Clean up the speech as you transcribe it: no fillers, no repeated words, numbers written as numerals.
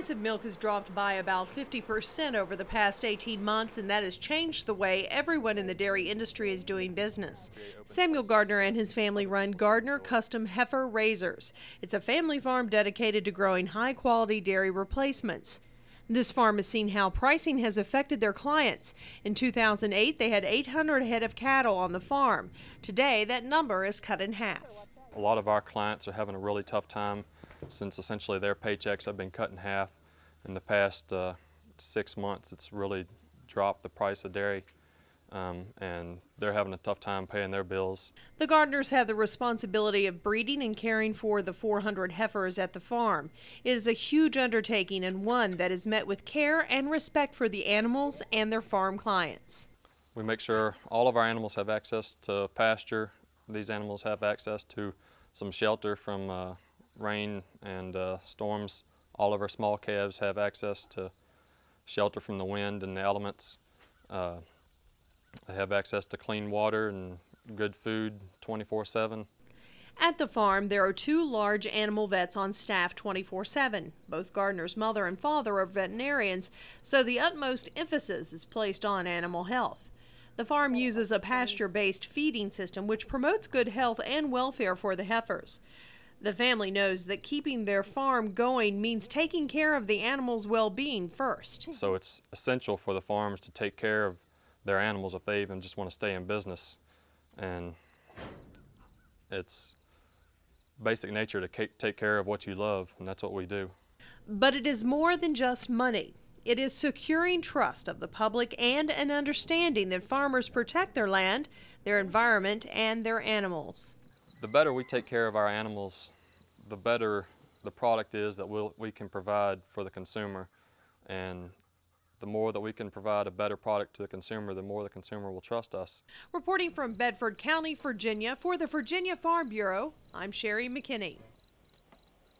price of milk has dropped by about 50% over the past 18 months, and that has changed the way everyone in the dairy industry is doing business. Samuel Gardner and his family run Gardner Custom Heifer Raisers. It's a family farm dedicated to growing high-quality dairy replacements. This farm has seen how pricing has affected their clients. In 2008, they had 800 head of cattle on the farm. Today, that number is cut in half. A lot of our clients are having a really tough time since essentially their paychecks have been cut in half. In the past 6 months, it's really dropped the price of dairy, and they're having a tough time paying their bills. The Gardners have the responsibility of breeding and caring for the 400 heifers at the farm. It is a huge undertaking and one that is met with care and respect for the animals and their farm clients. We make sure all of our animals have access to pasture. These animals have access to some shelter from rain and storms. All of our small calves have access to shelter from the wind and the elements. They have access to clean water and good food 24/7. At the farm, there are two large animal vets on staff 24/7. Both Gardner's mother and father are veterinarians, so the utmost emphasis is placed on animal health. The farm uses a pasture-based feeding system which promotes good health and welfare for the heifers. The family knows that keeping their farm going means taking care of the animals' well-being first. So it's essential for the farms to take care of their animals if they even just want to stay in business. And it's basic nature to take care of what you love, and that's what we do. But it is more than just money. It is securing trust of the public and an understanding that farmers protect their land, their environment, and their animals. The better we take care of our animals, the better the product is that we can provide for the consumer. And the more that we can provide a better product to the consumer, the more the consumer will trust us. Reporting from Bedford County, Virginia, for the Virginia Farm Bureau, I'm Sherri McKinney.